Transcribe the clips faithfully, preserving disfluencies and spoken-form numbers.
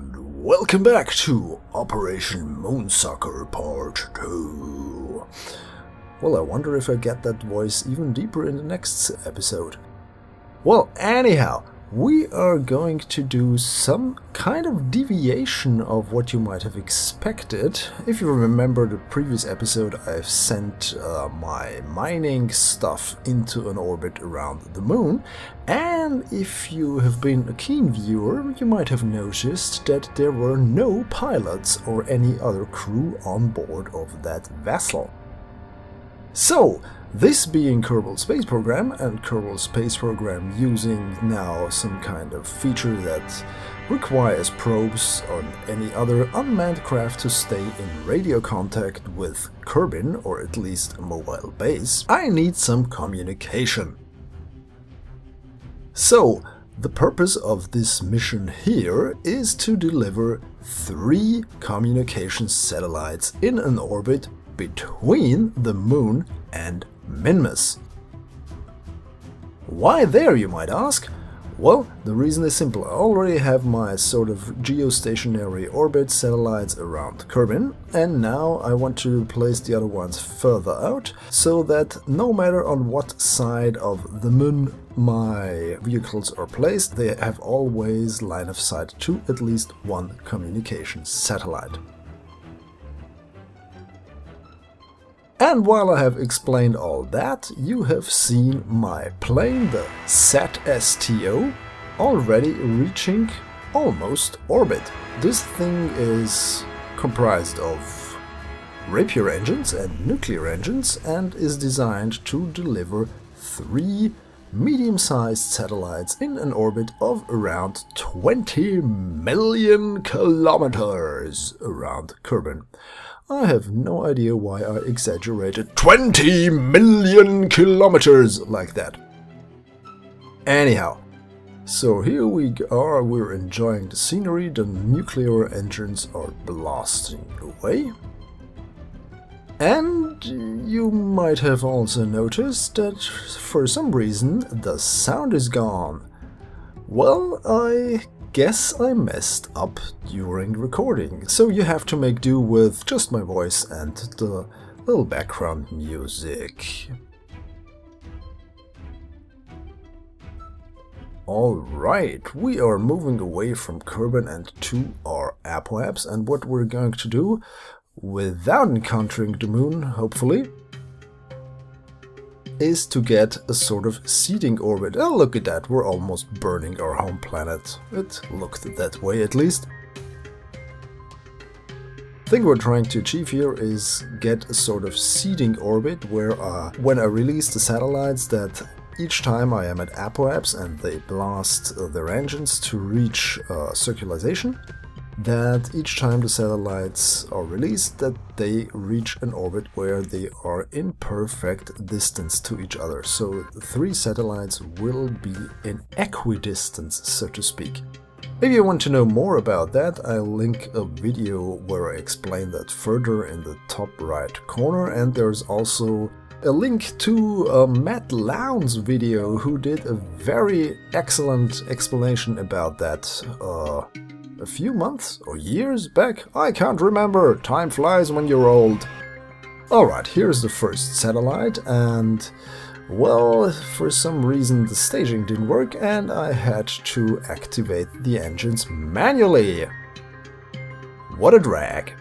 And welcome back to Operation Munsucker Part two. Well, I wonder if I get that voice even deeper in the next episode. Well, anyhow, we are going to do some kind of deviation of what you might have expected. If you remember the previous episode, I've sent uh, my mining stuff into an orbit around the moon. And if you have been a keen viewer, you might have noticed that there were no pilots or any other crew on board of that vessel. So, this being Kerbal Space Program, and Kerbal Space Program using now some kind of feature that requires probes on any other unmanned craft to stay in radio contact with Kerbin, or at least a mobile base, I need some communication. So, the purpose of this mission here is to deliver three communication satellites in an orbit between the moon and Minmus. Why there, you might ask? Well, the reason is simple. I already have my sort of geostationary orbit satellites around Kerbin, and now I want to place the other ones further out, so that no matter on what side of the moon my vehicles are placed, they have always line of sight to at least one communication satellite. And while I have explained all that, you have seen my plane, the S A T S T O, already reaching almost orbit. This thing is comprised of Rapier engines and nuclear engines and is designed to deliver three medium-sized satellites in an orbit of around twenty million kilometers around Kerbin. I have no idea why I exaggerated twenty million kilometers like that. Anyhow, so here we are, we're enjoying the scenery, the nuclear engines are blasting away. And you might have also noticed that for some reason the sound is gone. Well, I guess I messed up during recording, so you have to make do with just my voice and the little background music. Alright, we are moving away from Kerbin and to our apoapps, and what we're going to do, without encountering the moon, hopefully, is to get a sort of seeding orbit. Oh, look at that, we're almost burning our home planet. It looked that way, at least. The thing we're trying to achieve here is get a sort of seeding orbit where uh, when I release the satellites, that each time I am at apoapps and they blast uh, their engines to reach uh, circulation, that each time the satellites are released, that they reach an orbit where they are in perfect distance to each other. So three satellites will be in equidistance, so to speak. If you want to know more about that, I'll link a video where I explain that further in the top right corner, and there's also a link to uh, Matt Lowne's video, who did a very excellent explanation about that. Uh, A few months or years back? I can't remember. Time flies when you're old. Alright, here's the first satellite, and well, for some reason the staging didn't work and I had to activate the engines manually. What a drag.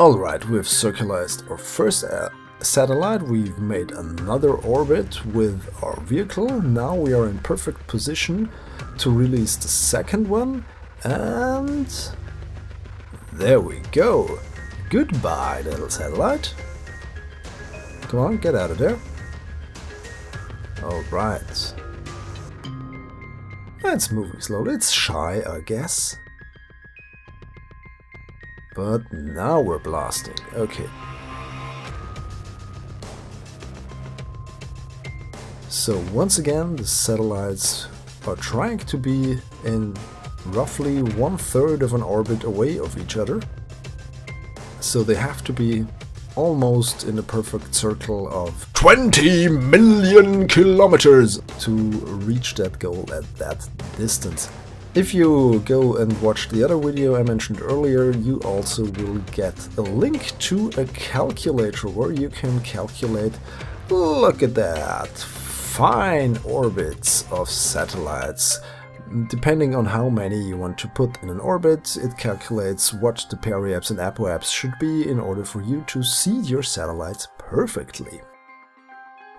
Alright, we've circularized our first uh, satellite, we've made another orbit with our vehicle. Now we are in perfect position to release the second one. And there we go. Goodbye, little satellite. Come on, get out of there. Alright. It's moving slowly. It's shy, I guess. But now we're blasting. Okay. So once again, the satellites are trying to be in roughly one third of an orbit away of each other, so they have to be almost in a perfect circle of twenty million kilometers to reach that goal at that distance. If you go and watch the other video I mentioned earlier, you also will get a link to a calculator where you can calculate, look at that, fine orbits of satellites. Depending on how many you want to put in an orbit, it calculates what the periaps and apoaps should be in order for you to see your satellites perfectly.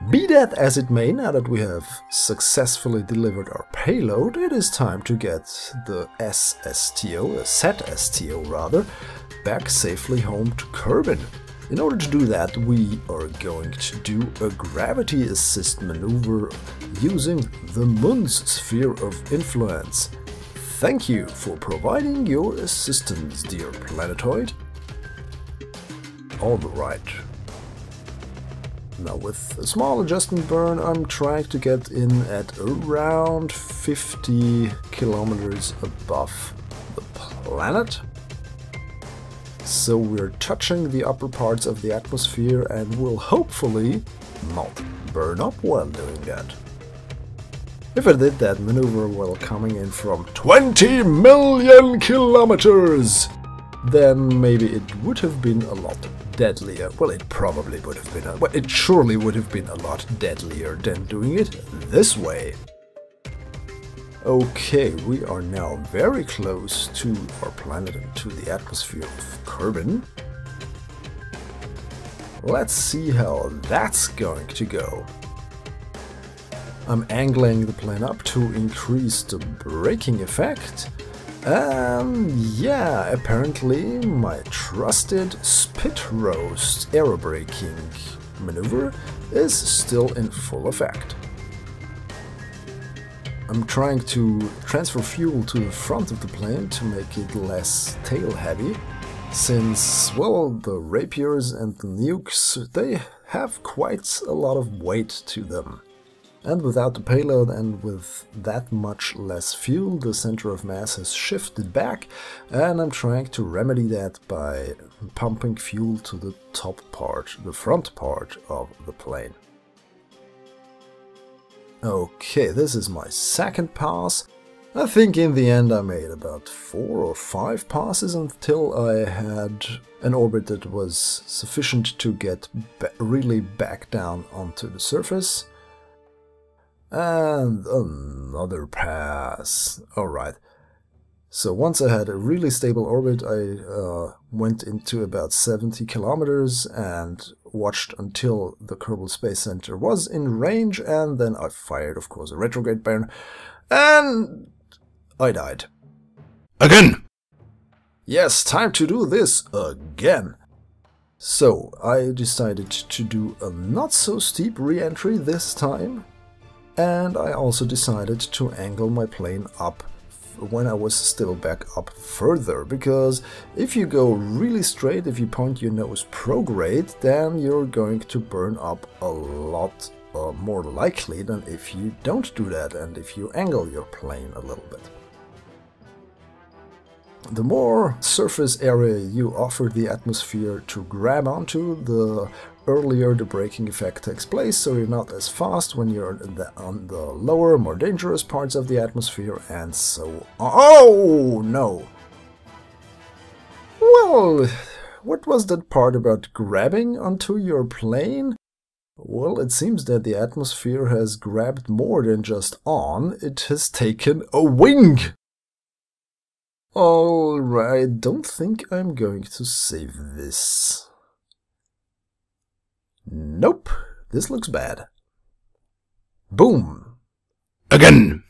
Be that as it may, now that we have successfully delivered our payload, it is time to get the S S T O, a S A T S T O rather, back safely home to Kerbin. In order to do that, we are going to do a gravity assist maneuver using the Moon's sphere of influence. Thank you for providing your assistance, dear planetoid. All right. Now, with a small adjustment burn, I'm trying to get in at around fifty kilometers above the planet. So we're touching the upper parts of the atmosphere and will hopefully not burn up while doing that. If I did that maneuver while coming in from twenty million kilometers, then maybe it would have been a lot deadlier. Well, it probably would have been, a, well, it surely would have been a lot deadlier than doing it this way. Okay, we are now very close to our planet and to the atmosphere of Kerbin. Let's see how that's going to go. I'm angling the plane up to increase the braking effect. Um, yeah, apparently my trusted spit roast aerobraking maneuver is still in full effect. I'm trying to transfer fuel to the front of the plane to make it less tail heavy, since, well, the rapiers and the nukes, they have quite a lot of weight to them. And without the payload and with that much less fuel, the center of mass has shifted back, and I'm trying to remedy that by pumping fuel to the top part, the front part of the plane. Okay, this is my second pass. I think in the end I made about four or five passes until I had an orbit that was sufficient to get ba- really back down onto the surface. And another pass. Alright. So once I had a really stable orbit, I uh, went into about seventy kilometers and watched until the Kerbal Space Center was in range, and then I fired, of course, a retrograde burn, and I died. Again! Yes, time to do this again! So, I decided to do a not-so-steep re-entry this time. And I also decided to angle my plane up when I was still back up further, because if you go really straight, if you point your nose prograde, then you're going to burn up a lot uh, more likely than if you don't do that and if you angle your plane a little bit. The more surface area you offer the atmosphere to grab onto, the earlier the braking effect takes place, so you're not as fast when you're on the, on the lower, more dangerous parts of the atmosphere, and so on. Oh, no! Well, what was that part about grabbing onto your plane? Well, it seems that the atmosphere has grabbed more than just on, it has taken a wing! Alright, I don't think I'm going to save this. Nope, this looks bad. Boom! Again!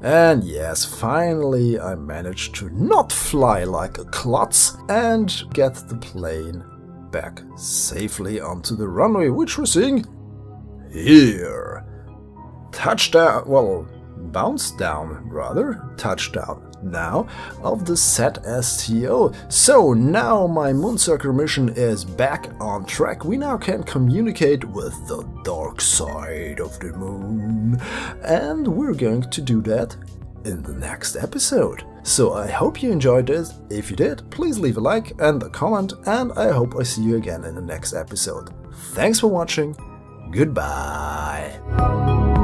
And yes, finally I managed to not fly like a klotz and get the plane back safely onto the runway, which we're seeing here. Touchdown, well, bounce down rather, touchdown. Now of the S A T S T O. So now my Munsucker mission is back on track. We now can communicate with the dark side of the moon, and we're going to do that in the next episode. So I hope you enjoyed this. If you did, please leave a like and a comment, and I hope I see you again in the next episode. Thanks for watching. Goodbye.